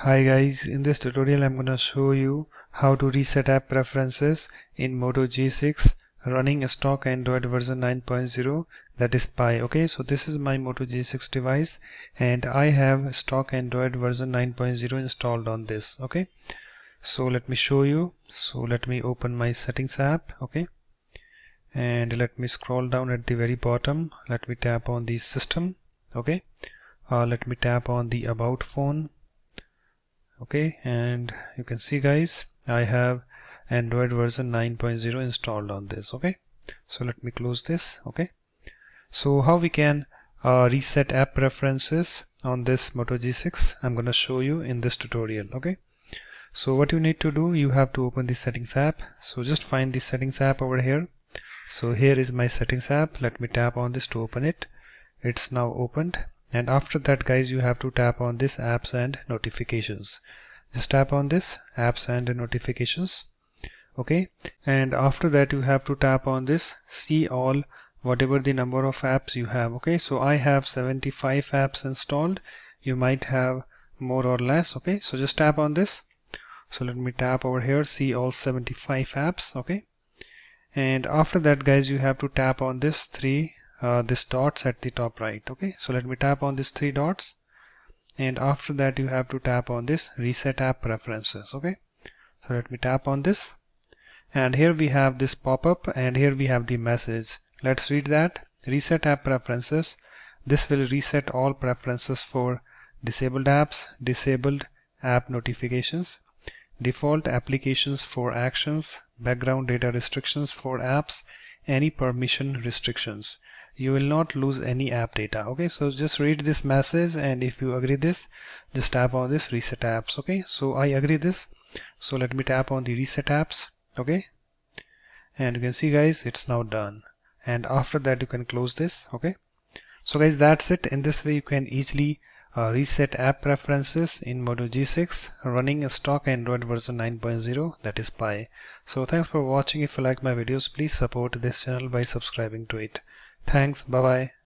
Hi guys, in this tutorial I'm gonna show you how to reset app preferences in Moto G6 running a stock Android version 9.0, that is Pie. Okay, so this is my Moto G6 device and I have stock Android version 9.0 installed on this. Okay, so let me show you. So let me open my settings app. Okay, and let me scroll down at the very bottom. Let me tap on the system. Okay, let me tap on the about phone. Okay, and you can see guys, I have Android version 9.0 installed on this. Okay, so let me close this. Okay, so how we can reset app preferences on this Moto G6, I'm gonna show you in this tutorial. Okay, so what you need to do, you have to open the settings app. So just find the settings app over here. So here is my settings app. Let me tap on this to open it. It's now opened. And after that guys, you have to tap on this apps and notifications. Just tap on this apps and notifications. Okay, and after that you have to tap on this see all, whatever the number of apps you have. Okay, so I have 75 apps installed. You might have more or less. Okay, so just tap on this. So let me tap over here, see all 75 apps. Okay, and after that guys, you have to tap on this this dots at the top right. Okay, so let me tap on these three dots, and after that you have to tap on this reset app preferences. Okay, so let me tap on this, and here we have this pop-up, and here we have the message. Let's read that. Reset app preferences. This will reset all preferences for disabled apps, disabled app notifications, default applications for actions, background data restrictions for apps, any permission restrictions. You will not lose any app data. Okay, so just read this message, and if you agree this, just tap on this reset apps. Okay, so I agree this, so let me tap on the reset apps. Okay, and you can see guys, it's now done, and after that you can close this. Okay, so guys, that's it. In this way you can easily reset app preferences in Moto G6 running a stock Android version 9.0, that is Pie. So thanks for watching. If you like my videos, please support this channel by subscribing to it. Thanks, bye bye.